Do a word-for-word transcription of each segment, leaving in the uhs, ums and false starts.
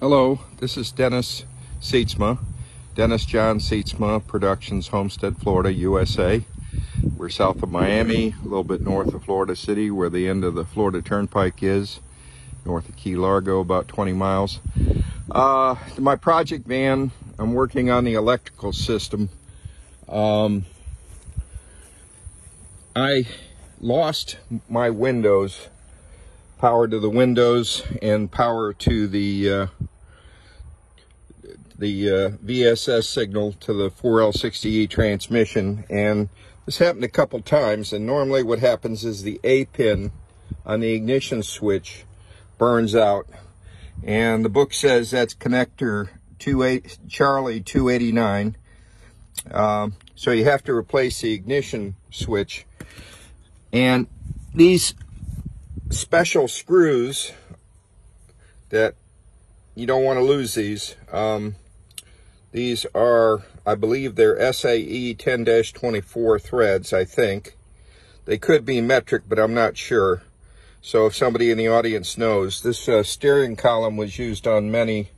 Hello, this is Dennis Sytsma, Dennis John Sytsma Productions, Homestead, Florida, U S A. We're south of Miami, a little bit north of Florida City, where the end of the Florida Turnpike is, north of Key Largo, about twenty miles. Uh, my project van, I'm working on the electrical system. Um, I lost my windows, power to the windows and power to the uh, the uh, V S S signal to the four L sixty E transmission, and this happened a couple times. And normally what happens is the A pin on the ignition switch burns out, and the book says that's connector Charlie two eighty-nine, um, so you have to replace the ignition switch. And these special screws that you don't want to lose, these um, these are, I believe they're S A E ten dash twenty-four threads, I think. They could be metric, but I'm not sure. So if somebody in the audience knows, this uh, steering column was used on many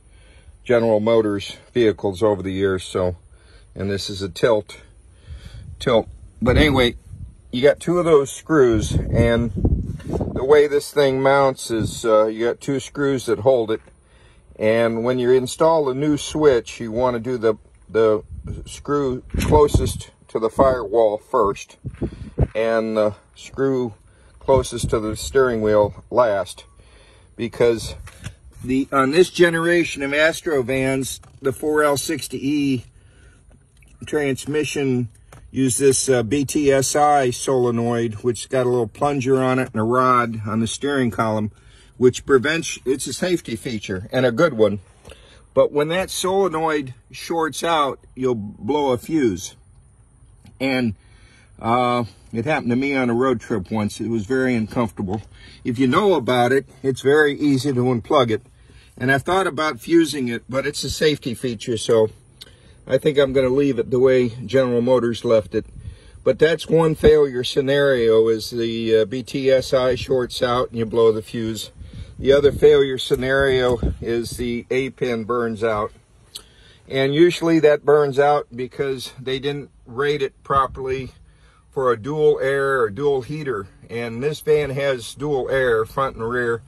General Motors vehicles over the years. So, and this is a tilt, tilt. But anyway, you got two of those screws, and the way this thing mounts is uh, you got two screws that hold it. And when you install a new switch, you want to do the the screw closest to the firewall first, and the screw closest to the steering wheel last, because the on this generation of Astro vans, the four L sixty E transmission used this uh, B T S I solenoid, which got a little plunger on it and a rod on the steering column, which prevents, it's a safety feature and a good one. But when that solenoid shorts out, you'll blow a fuse. And uh, it happened to me on a road trip once. It was very uncomfortable. If you know about it, it's very easy to unplug it. And I thought about fusing it, but it's a safety feature, so I think I'm going to leave it the way General Motors left it. But that's one failure scenario, is the uh, B T S I shorts out and you blow the fuse. The other failure scenario is the A pin burns out. And usually that burns out because they didn't rate it properly for a dual air or dual heater. And this van has dual air, front and rear.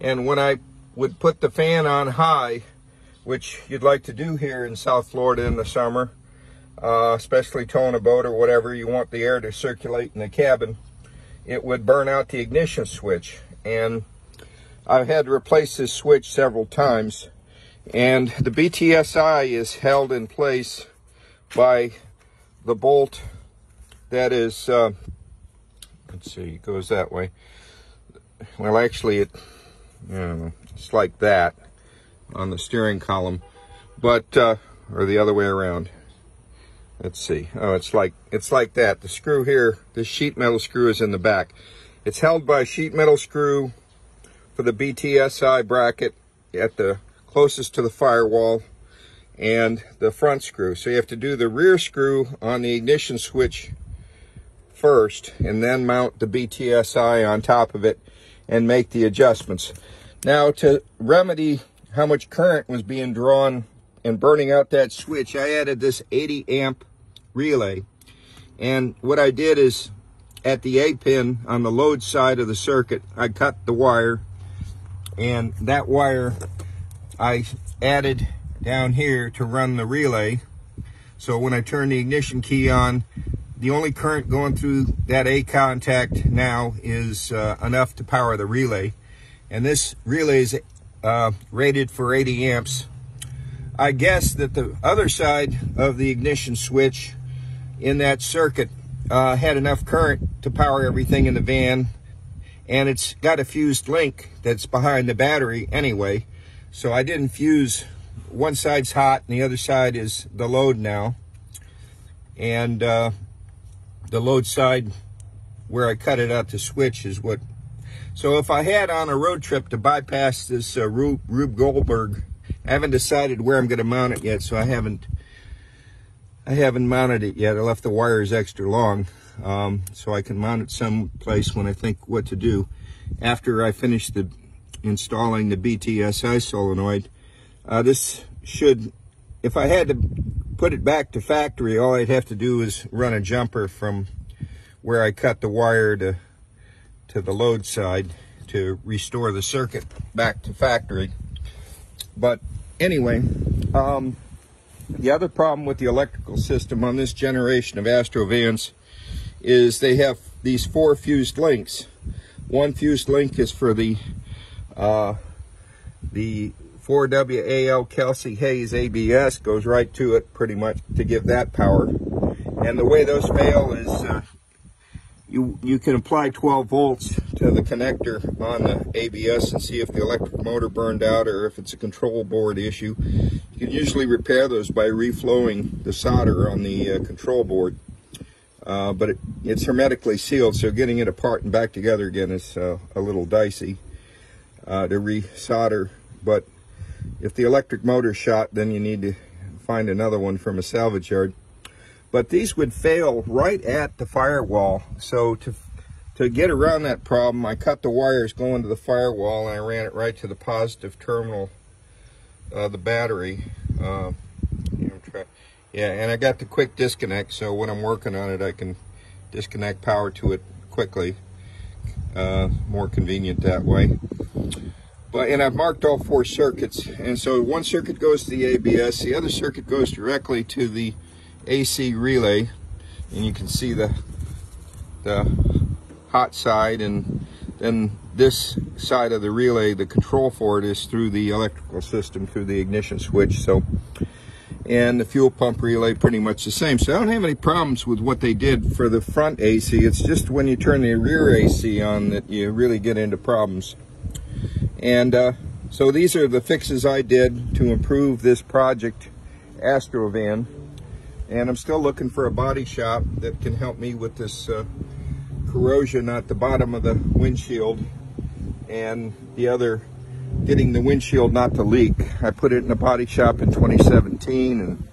And when I would put the fan on high, which you'd like to do here in South Florida in the summer, uh, especially towing a boat or whatever, you want the air to circulate in the cabin, it would burn out the ignition switch. And I've had to replace this switch several times, and the B T S I is held in place by the bolt that is, uh, let's see, it goes that way. Well, actually, it, I don't know, it's like that on the steering column, but, uh, or the other way around. Let's see, oh, it's like, it's like that. The screw here, the sheet metal screw is in the back. It's held by a sheet metal screw for the B T S I bracket at the closest to the firewall, and the front screw. So you have to do the rear screw on the ignition switch first, and then mount the B T S I on top of it and make the adjustments. Now, to remedy how much current was being drawn and burning out that switch, I added this eighty amp relay. And what I did is, at the A pin on the load side of the circuit, I cut the wire. And that wire I added down here to run the relay. So when I turn the ignition key on, the only current going through that A contact now is uh, enough to power the relay. And this relay is uh, rated for eighty amps. I guess that the other side of the ignition switch in that circuit uh, had enough current to power everything in the van. And it's got a fused link that's behind the battery anyway. So I didn't fuse. One side's hot and the other side is the load now. And uh, the load side where I cut it out to switch is what. So if I had on a road trip to bypass this uh, Rube, Rube Goldberg, I haven't decided where I'm going to mount it yet. So I haven't, I haven't mounted it yet. I left the wires extra long. Um, so I can mount it someplace when I think what to do after I finish the installing the B T S I solenoid. Uh, this should, if I had to put it back to factory, all I'd have to do is run a jumper from where I cut the wire to, to the load side to restore the circuit back to factory. But anyway, um, the other problem with the electrical system on this generation of Astro vans is they have these four fused links. One fused link is for the uh, the four W A L Kelsey Hayes A B S, goes right to it pretty much to give that power. And the way those fail is uh, you you can apply twelve volts to the connector on the A B S and see if the electric motor burned out or if it's a control board issue. You can usually repair those by reflowing the solder on the uh, control board. Uh, but it, it's hermetically sealed, so getting it apart and back together again is uh, a little dicey uh, to re-solder. But if the electric motor's shot, then you need to find another one from a salvage yard. But these would fail right at the firewall. So to, to get around that problem, I cut the wires going to the firewall, and I ran it right to the positive terminal of the battery. Uh, Yeah, and I got the quick disconnect, so when I'm working on it, I can disconnect power to it quickly. Uh, more convenient that way. But and I've marked all four circuits, and so one circuit goes to the A B S, the other circuit goes directly to the A C relay, and you can see the the hot side, and then this side of the relay, the control for it is through the electrical system, through the ignition switch. So. And the fuel pump relay pretty much the same. So I don't have any problems with what they did for the front A C. It's just when you turn the rear A C on that you really get into problems. And uh, so these are the fixes I did to improve this project Astro van. And I'm still looking for a body shop that can help me with this uh, corrosion at the bottom of the windshield and the other getting the windshield not to leak. I put it in a body shop in twenty seventeen, and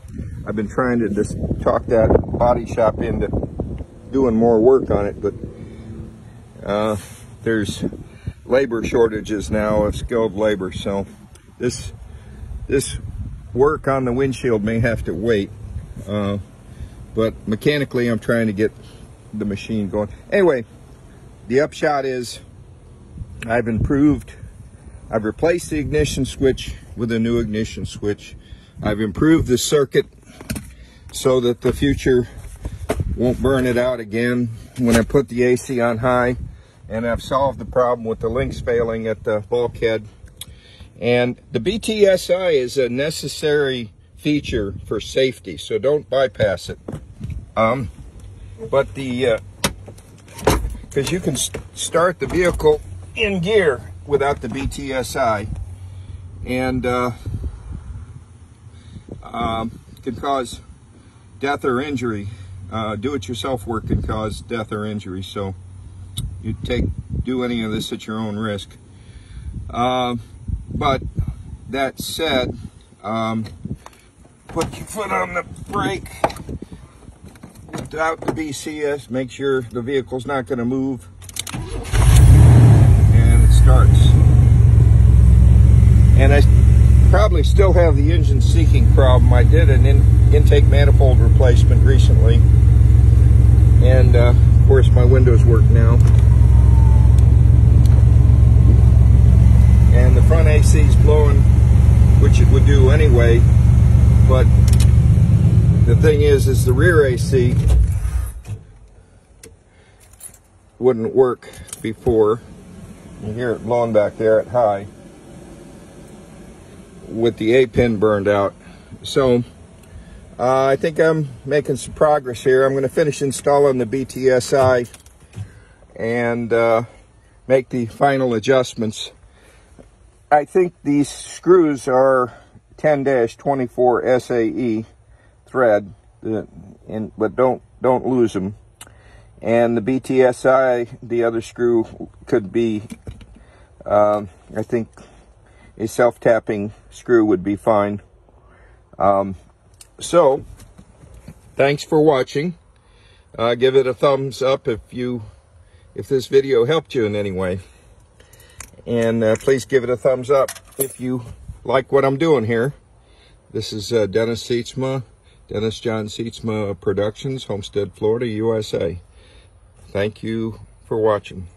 I've been trying to just talk that body shop into doing more work on it, but uh, there's labor shortages now of skilled labor, so this this work on the windshield may have to wait, uh, but mechanically I'm trying to get the machine going. Anyway, the upshot is I've improved. I've replaced the ignition switch with a new ignition switch. I've improved the circuit so that the future won't burn it out again when I put the A C on high. And I've solved the problem with the links failing at the bulkhead. And the B T S I is a necessary feature for safety, so don't bypass it. Um, but the, because uh, you can st- start the vehicle in gear without the B T S I, and uh, um, can cause death or injury. Uh, do-it-yourself work can cause death or injury, so you take do any of this at your own risk. Uh, but that said, um, put your foot on the brake without the B C S. Make sure the vehicle's not going to move. Starts. And I probably still have the engine seeking problem. I did an in intake manifold replacement recently, and uh, of course my windows work now, and the front A C is blowing, which it would do anyway, but the thing is is the rear A C wouldn't work before. You hear it blowing back there at high with the A-pin burned out. So uh, I think I'm making some progress here. I'm going to finish installing the B T S I and uh, make the final adjustments. I think these screws are ten dash twenty-four S A E thread, uh, in, but don't, don't lose them. And the B T S I, the other screw, could be, um, I think a self-tapping screw would be fine. Um, so, thanks for watching. Uh, give it a thumbs up if you, if this video helped you in any way. And uh, please give it a thumbs up if you like what I'm doing here. This is uh, Dennis Sytsma, Dennis John Sytsma Productions, Homestead, Florida, U S A. Thank you for watching.